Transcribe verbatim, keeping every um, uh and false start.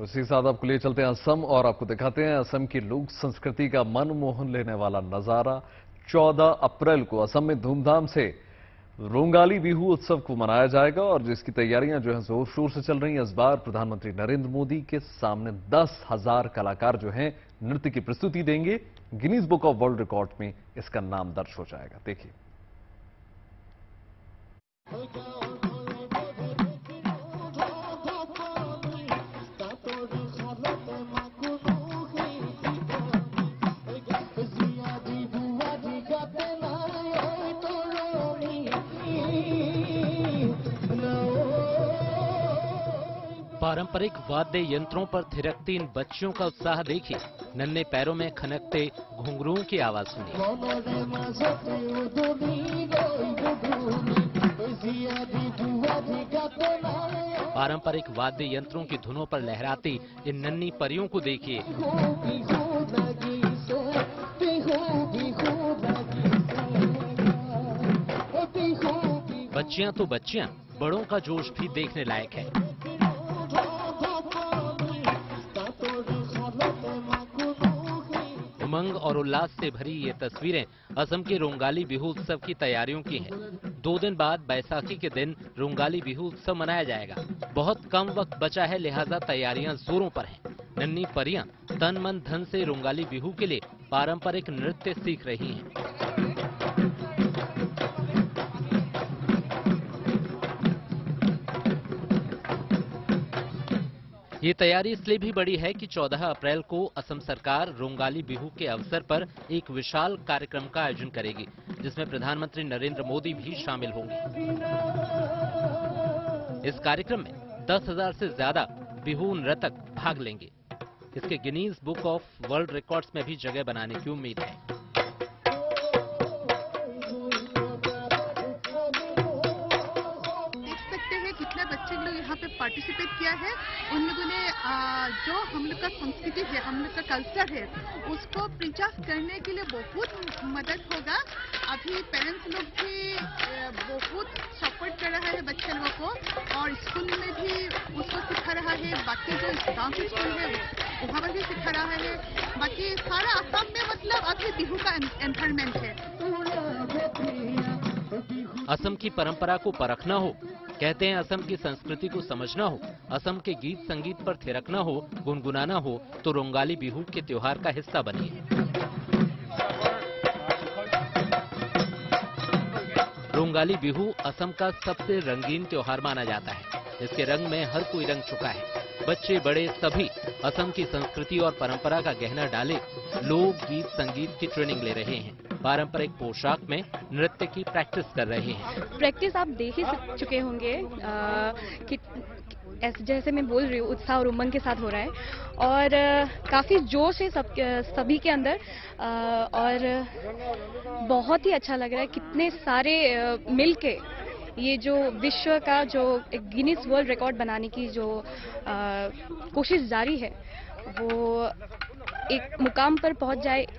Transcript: उसी साथ आपको ले चलते हैं असम और आपको दिखाते हैं असम की लोक संस्कृति का मनमोहन लेने वाला नजारा। चौदह अप्रैल को असम में धूमधाम से रोंगाली बिहू उत्सव को मनाया जाएगा और जिसकी तैयारियां जो है जोर शोर से चल रही हैं। इस बार प्रधानमंत्री नरेंद्र मोदी के सामने दस हजार कलाकार जो हैं नृत्य की प्रस्तुति देंगे। Guinness book of world record में इसका नाम दर्ज हो जाएगा। देखिए पारंपरिक वाद्य यंत्रों पर थिरकती इन बच्चियों का उत्साह देखिए। नन्हे पैरों में खनकते घुंघरूओं की आवाज सुनिए। पारंपरिक वाद्य यंत्रों की धुनों पर लहराती इन नन्ही परियों को देखिए। बच्चियां तो बच्चियां, बड़ों का जोश भी देखने लायक है। उमंग और उल्लास से भरी ये तस्वीरें असम के रोंगाली बिहू उत्सव की तैयारियों की हैं। दो दिन बाद बैसाखी के दिन रोंगाली बिहू उत्सव मनाया जाएगा। बहुत कम वक्त बचा है, लिहाजा तैयारियां जोरों पर हैं। नन्ही परियां तन मन धन से रोंगाली बिहू के लिए पारंपरिक नृत्य सीख रही हैं। ये तैयारी इसलिए भी बड़ी है कि चौदह अप्रैल को असम सरकार रोंगाली बिहू के अवसर पर एक विशाल कार्यक्रम का आयोजन करेगी, जिसमें प्रधानमंत्री नरेंद्र मोदी भी शामिल होंगे। इस कार्यक्रम में दस हजार से ज्यादा बिहू नर्तक भाग लेंगे। इसके Guinness book of world records में भी जगह बनाने की उम्मीद है। कितने बच्चे लोग यहाँ पे पार्टिसिपेट किया है, उन लोगों ने जो हम लोग का संस्कृति है, हम लोग का कल्चर है, उसको प्रिजर्व करने के लिए बहुत मदद होगा। अभी पेरेंट्स लोग भी बहुत सपोर्ट कर रहा है बच्चे लोगों को, और स्कूल में भी उसको सिखा रहा है। बाकी जो गाँव के स्कूल है वहाँ पर भी सिखा रहा है। बाकी सारा असम में मतलब अभी बिहू का एनवायरमेंट है। असम की परंपरा को परखना हो, कहते हैं असम की संस्कृति को समझना हो, असम के गीत संगीत पर थिरकना हो, गुनगुनाना हो, तो रोंगाली बिहू के त्योहार का हिस्सा बनिए। रोंगाली बिहू असम का सबसे रंगीन त्योहार माना जाता है। इसके रंग में हर कोई रंग चुका है। बच्चे बड़े सभी असम की संस्कृति और परंपरा का गहना डाले लोग गीत संगीत की ट्रेनिंग ले रहे हैं। पारंपरिक पोशाक में नृत्य की प्रैक्टिस कर रहे हैं। प्रैक्टिस आप देख ही चुके होंगे कि जैसे मैं बोल रही हूँ, उत्साह और उमंग के साथ हो रहा है और काफी जोश है सब सभी के अंदर और बहुत ही अच्छा लग रहा है। कितने सारे मिलके ये जो विश्व का जो गिनीज वर्ल्ड रिकॉर्ड बनाने की जो कोशिश जारी है वो एक मुकाम पर पहुंच जाए।